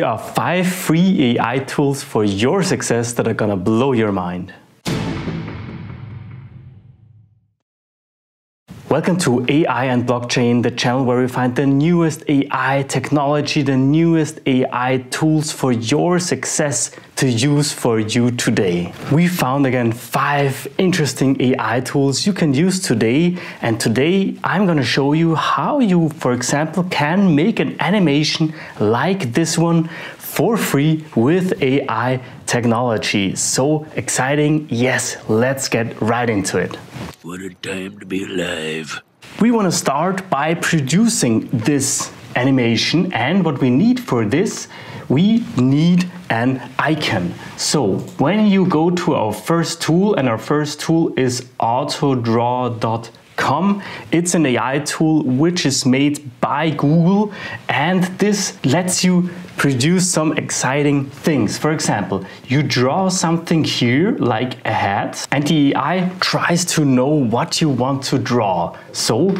Here are 5 free AI tools for your success that are gonna blow your mind. Welcome to AI and Blockchain, the channel where we find the newest AI technology, the newest AI tools for your success to use for you today. We found again 5 interesting AI tools you can use today. And today I'm gonna show you how you, for example, can make an animation like this one for free with AI technology. So exciting. Yes, let's get right into it. What a time to be alive. We want to start by producing this animation, and what we need for this, we need an icon. So when you go to our first tool, and our first tool is autodraw.com, it's an AI tool which is made by Google, and this lets you produce some exciting things. For example, you draw something here like a hat, and the AI tries to know what you want to draw. So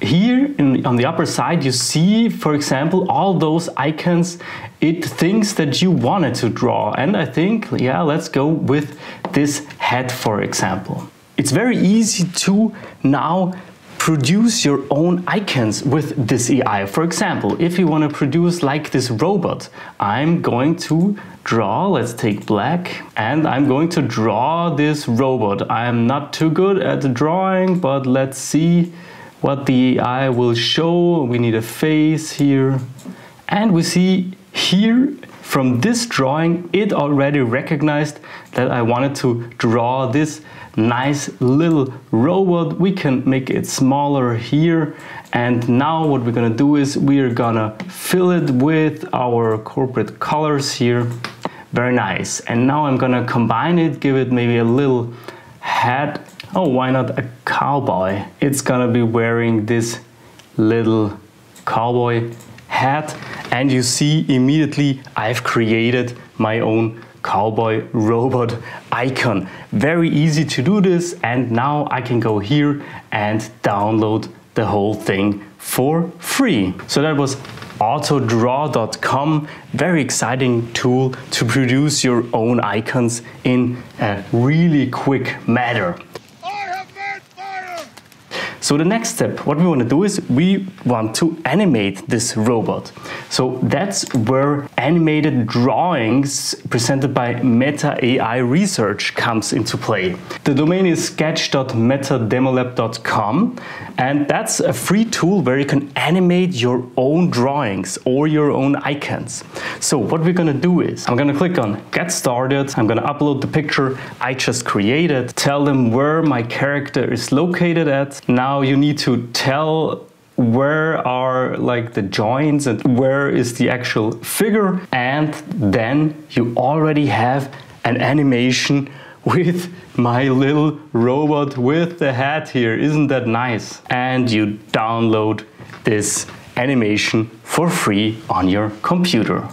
here on the upper side you see, for example, all those icons. It thinks that you wanted to draw, and I think, yeah, let's go with this hat, for example. It's very easy to now produce your own icons with this AI. For example, if you want to produce like this robot, I'm going to draw, let's take black, and I'm going to draw this robot. I'm not too good at the drawing, but let's see what the AI will show. We need a face here, and we see here from this drawing it already recognized that I wanted to draw this nice little robot. We can make it smaller here, and now what we're gonna do is we're gonna fill it with our corporate colors here. Very nice. And now I'm gonna combine it, give it maybe a little hat. Oh, why not a cowboy? It's gonna be wearing this little cowboy hat, and you see immediately I've created my own cowboy robot icon. Very easy to do this, and now I can go here and download the whole thing for free. So that was autodraw.com, very exciting tool to produce your own icons in a really quick manner. So the next step, what we want to do is we want to animate this robot. So that's where animated drawings presented by Meta AI Research comes into play. The domain is sketch.metademolab.com, and that's a free tool where you can animate your own drawings or your own icons. So what we're going to do is I'm going to click on Get Started. I'm going to upload the picture I just created, tell them where my character is located at. Now you need to tell where are like the joints and where is the actual figure, and then you already have an animation with my little robot with the hat here. Isn't that nice? And you download this animation for free on your computer.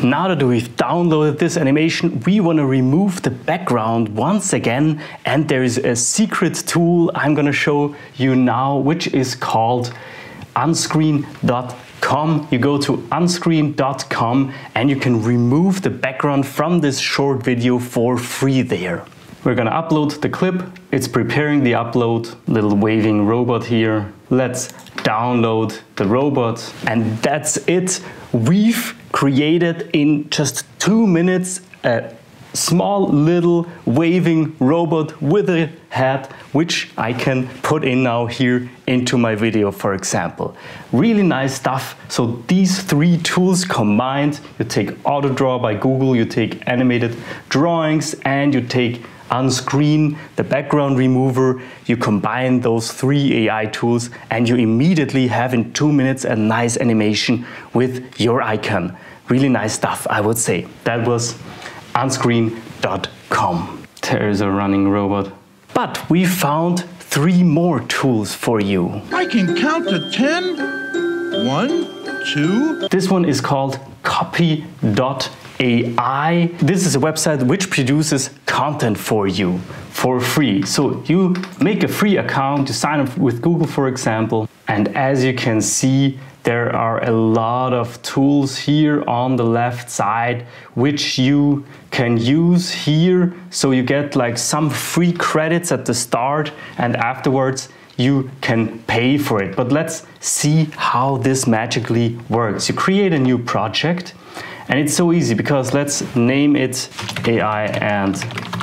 Now that we've downloaded this animation, we want to remove the background once again, and there is a secret tool I'm going to show you now, which is called unscreen.com. You go to unscreen.com and you can remove the background from this short video for free there. We're going to upload the clip. It's preparing the upload. Little waving robot here. Let's download the robot, and that's it. We've created in just 2 minutes a small little waving robot with a hat, which I can put in now here into my video, for example. Really nice stuff. So these 3 tools combined, you take AutoDraw by Google, you take animated drawings, and you take Unscreen, the background remover. You combine those 3 AI tools and you immediately have in 2 minutes a nice animation with your icon. Really nice stuff, I would say. That was unscreen.com. There is a running robot. But we found 3 more tools for you. I can count to 10. 1, 2. This one is called copy.ai. This is a website which produces content for you for free. So you make a free account, you sign up with Google, for example, and as you can see, there are a lot of tools here on the left side which you can use here, so you get like some free credits at the start and afterwards you can pay for it. But let's see how this magically works. You create a new project and it's so easy because let's name it AI and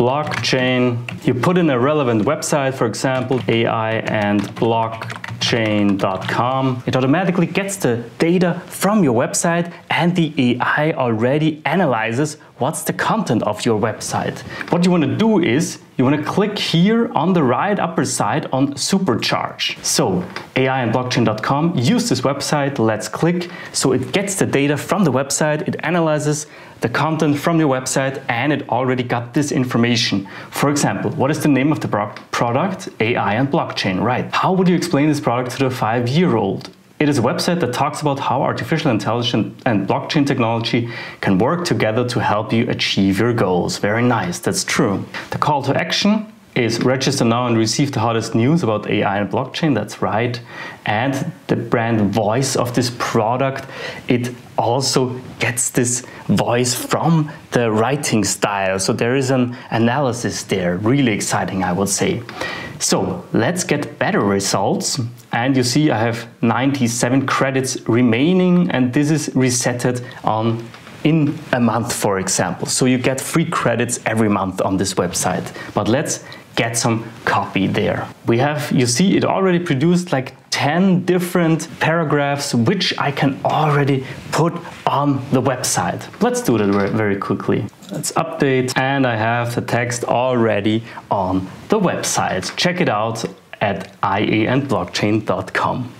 Blockchain. You put in a relevant website, for example, aiandblockchain.com. It automatically gets the data from your website and the AI already analyzes what's the content of your website. What you want to do is you want to click here on the right upper side on Supercharge. So aiandblockchain.com, use this website, let's click. So it gets the data from the website, it analyzes the content from your website and it already got this information. For example, what is the name of the product? AI and Blockchain, right? How would you explain this product to a 5-year-old? It is a website that talks about how artificial intelligence and blockchain technology can work together to help you achieve your goals. Very nice, that's true. The call to action is register now and receive the hottest news about AI and blockchain, that's right. And the brand voice of this product, it also gets this voice from the writing style. So there is an analysis there, really exciting, I would say. So let's get better results. And you see I have 97 credits remaining and this is resetted on in a month, for example. So you get free credits every month on this website. But let's get some copy there. We have, you see, it already produced like 10 different paragraphs which I can already put on the website. Let's do that very quickly. Let's update and I have the text already on the website. Check it out at aiandblockchain.com.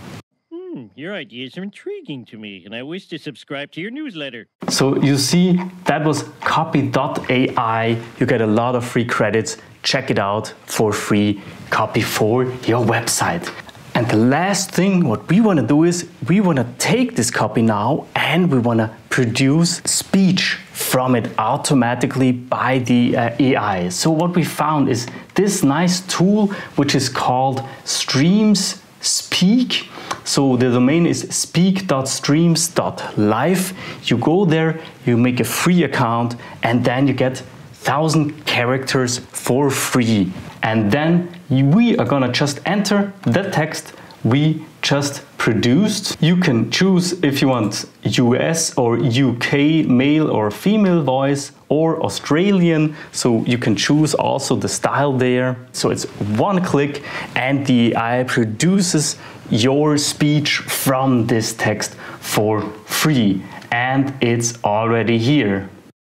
Your ideas are intriguing to me and I wish to subscribe to your newsletter. So you see, that was copy.ai. You get a lot of free credits. Check it out for free. Copy for your website. And the last thing what we want to do is we want to take this copy now and we want to produce speech from it automatically by the AI. So what we found is this nice tool which is called Streams Speak. So the domain is speak.streams.life. You go there, you make a free account and then you get 1,000 characters for free. And then we are gonna just enter the text we just produced. You can choose if you want US or UK male or female voice or Australian. So you can choose also the style there. So it's one click and the AI produces your speech from this text for free. And it's already here.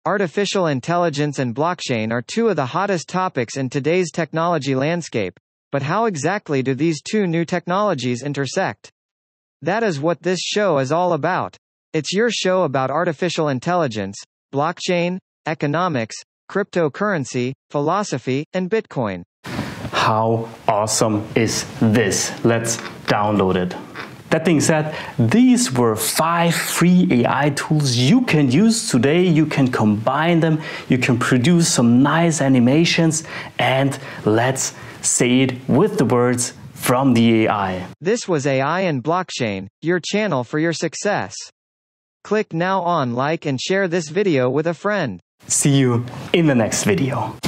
Artificial intelligence and blockchain are two of the hottest topics in today's technology landscape, but how exactly do these two new technologies intersect? That is what this show is all about. It's your show about artificial intelligence, blockchain, economics, cryptocurrency, philosophy, and Bitcoin. How awesome is this? Let's download it. That being said, these were 5 free AI tools you can use today. You can combine them, you can produce some nice animations, and let's say it with the words from the AI. This was AI and Blockchain, your channel for your success. Click now on like and share this video with a friend. See you in the next video.